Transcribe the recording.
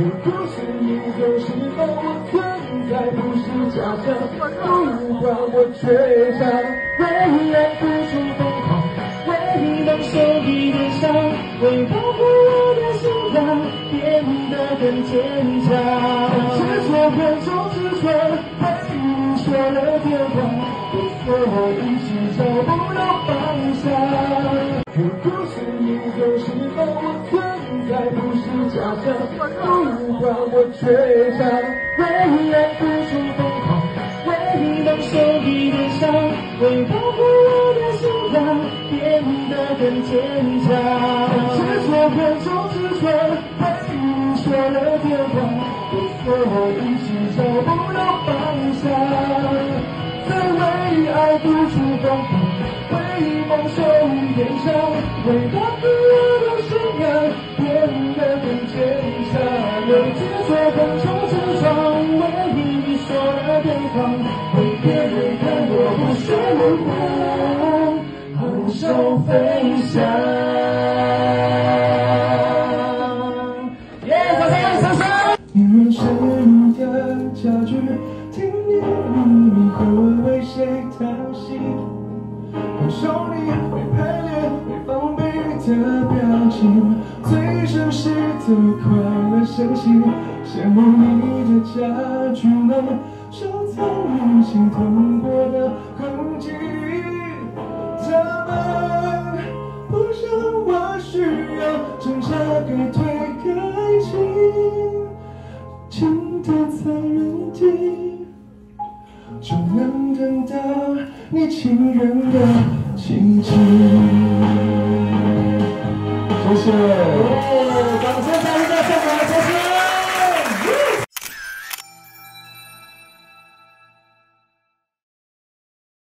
你不是一个时代，我可以再不是假象，不管我倔强，为爱付出疯狂，为能受你的伤，为保护我的信仰变得更坚强。执着分手之前，为你说了天荒，可是我一直找不到方向。你不是一个时代，我可以再不是假象。 不管我倔强，为爱付出疯狂，为能受你的伤，为保护我的信仰变得更坚强。执着分手之前，为你说了天荒，可是我一直找不到方向。在为爱付出疯狂，为梦受点伤，为保护我的信仰变得更坚强。 为执着分手之前，为你说了天荒，为别人看我不学无妨，昂首飞翔。耶！掌声，掌声！女神的家具，听你秘密和为谁叹息，感受你没排练、没防备的表情，最真实的快乐。 相信羡慕你的家具能收藏你心痛过的痕迹，他们不像我需要挣扎改退爱情，情的残忍地，就能等到你情人的奇迹。谢谢。